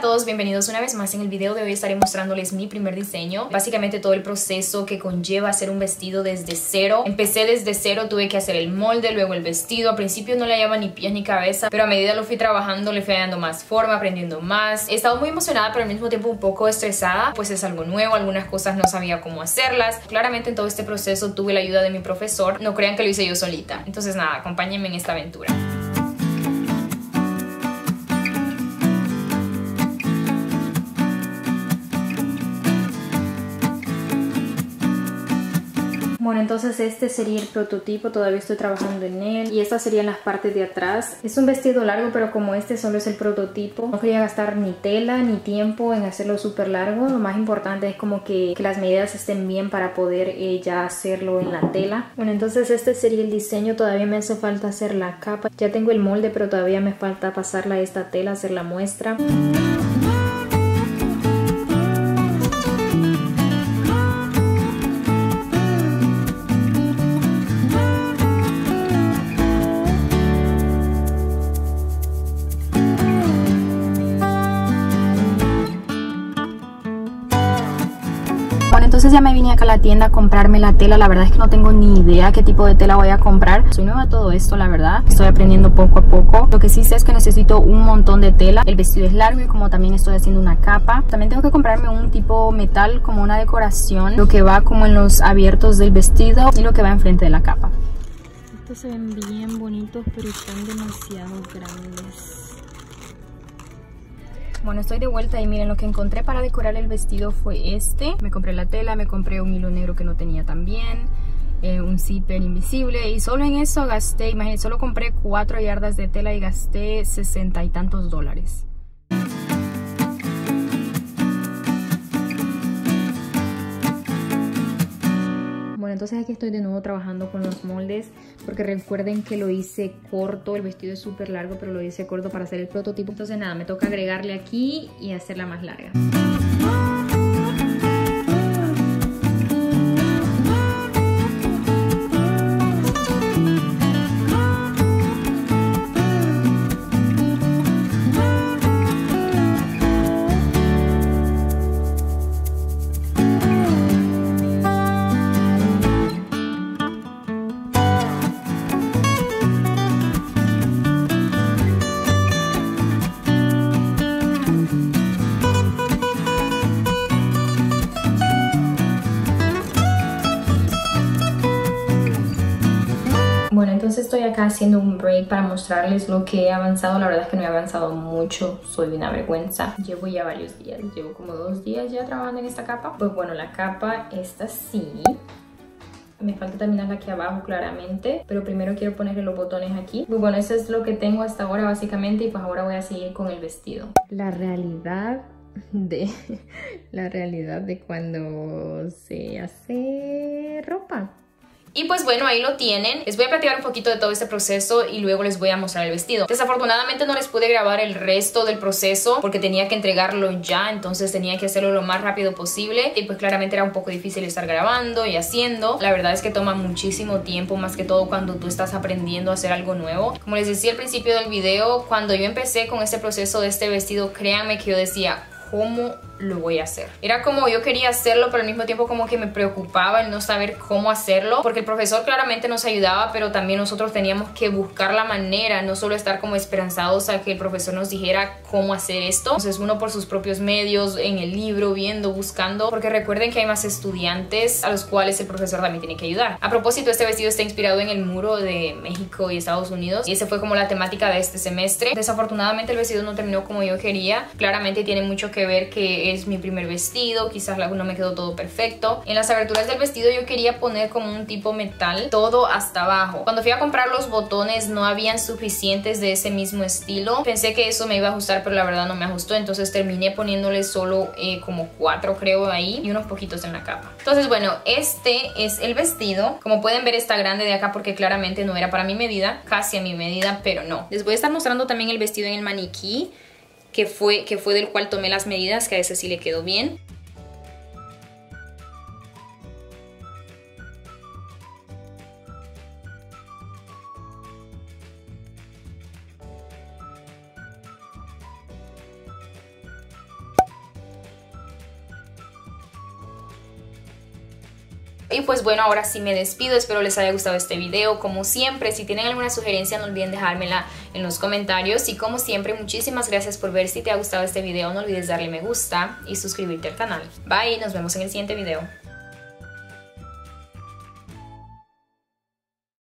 a todos, bienvenidos una vez más. En el video de hoy estaré mostrándoles mi primer diseño, básicamente todo el proceso que conlleva hacer un vestido desde cero. Empecé desde cero, tuve que hacer el molde, luego el vestido. Al principio no le hallaba ni pies ni cabeza, pero a medida lo fui trabajando, le fui dando más forma, aprendiendo más. He estado muy emocionada, pero al mismo tiempo un poco estresada, pues es algo nuevo, algunas cosas no sabía cómo hacerlas. Claramente en todo este proceso tuve la ayuda de mi profesor, no crean que lo hice yo solita. Entonces nada, acompáñenme en esta aventura. Bueno, entonces este sería el prototipo, todavía estoy trabajando en él, y estas serían las partes de atrás. Es un vestido largo, pero como este solo es el prototipo, no quería gastar ni tela ni tiempo en hacerlo súper largo. Lo más importante es como que las medidas estén bien para poder ya hacerlo en la tela. Bueno, entonces este sería el diseño, todavía me hace falta hacer la capa. Ya tengo el molde, pero todavía me falta pasarla a esta tela, hacer la muestra. Entonces ya me vine acá a la tienda a comprarme la tela. La verdad es que no tengo ni idea qué tipo de tela voy a comprar. Soy nueva a todo esto, la verdad. Estoy aprendiendo poco a poco. Lo que sí sé es que necesito un montón de tela. El vestido es largo y como también estoy haciendo una capa. También tengo que comprarme un tipo metal como una decoración. Lo que va como en los abiertos del vestido y lo que va enfrente de la capa. Estos se ven bien bonitos, pero están demasiado grandes. Bueno, estoy de vuelta y miren, lo que encontré para decorar el vestido fue este. Me compré la tela, me compré un hilo negro que no tenía también, un zipper invisible, y solo en eso gasté, imagínense, solo compré 4 yardas de tela y gasté 60 y tantos dólares. Bueno, entonces aquí estoy de nuevo trabajando con los moldes, porque recuerden que lo hice corto, el vestido es súper largo, pero lo hice corto para hacer el prototipo. Entonces nada, me toca agregarle aquí y hacerla más larga. Entonces estoy acá haciendo un break para mostrarles lo que he avanzado. La verdad es que no he avanzado mucho, soy una vergüenza. Llevo ya varios días, llevo como 2 días ya trabajando en esta capa. Pues bueno, la capa está así. Me falta terminarla aquí abajo claramente, pero primero quiero ponerle los botones aquí. Pues bueno, eso es lo que tengo hasta ahora básicamente, y pues ahora voy a seguir con el vestido. La realidad de cuando se hace ropa. Y pues bueno, ahí lo tienen. Les voy a platicar un poquito de todo este proceso y luego les voy a mostrar el vestido. Desafortunadamente no les pude grabar el resto del proceso porque tenía que entregarlo ya, entonces tenía que hacerlo lo más rápido posible, y pues claramente era un poco difícil estar grabando y haciendo. La verdad es que toma muchísimo tiempo, más que todo cuando tú estás aprendiendo a hacer algo nuevo. Como les decía al principio del video, cuando yo empecé con este proceso de este vestido, créanme que yo decía, ¿cómo lo voy a hacer? Era como yo quería hacerlo, pero al mismo tiempo como que me preocupaba el no saber cómo hacerlo, porque el profesor claramente nos ayudaba, pero también nosotros teníamos que buscar la manera, no solo estar como esperanzados a que el profesor nos dijera cómo hacer esto. Entonces uno por sus propios medios, en el libro, viendo, buscando, porque recuerden que hay más estudiantes a los cuales el profesor también tiene que ayudar. A propósito, este vestido está inspirado en el muro de México y Estados Unidos, y esa fue como la temática de este semestre. Desafortunadamente el vestido no terminó como yo quería. Claramente tiene mucho que ver que es mi primer vestido, quizás no me quedó todo perfecto. En las aberturas del vestido yo quería poner como un tipo metal, todo hasta abajo. Cuando fui a comprar los botones no habían suficientes de ese mismo estilo. Pensé que eso me iba a ajustar, pero la verdad no me ajustó, entonces terminé poniéndole solo como 4 creo ahí, y unos poquitos en la capa. Entonces bueno, este es el vestido. Como pueden ver está grande de acá porque claramente no era para mi medida, casi a mi medida, pero no. Les voy a estar mostrando también el vestido en el maniquí, que fue del cual tomé las medidas, que a ese sí le quedó bien. Y pues bueno, ahora sí me despido, espero les haya gustado este video. Como siempre, si tienen alguna sugerencia no olviden dejármela en los comentarios. Y como siempre, muchísimas gracias por ver. Si te ha gustado este video no olvides darle me gusta y suscribirte al canal. Bye, nos vemos en el siguiente video.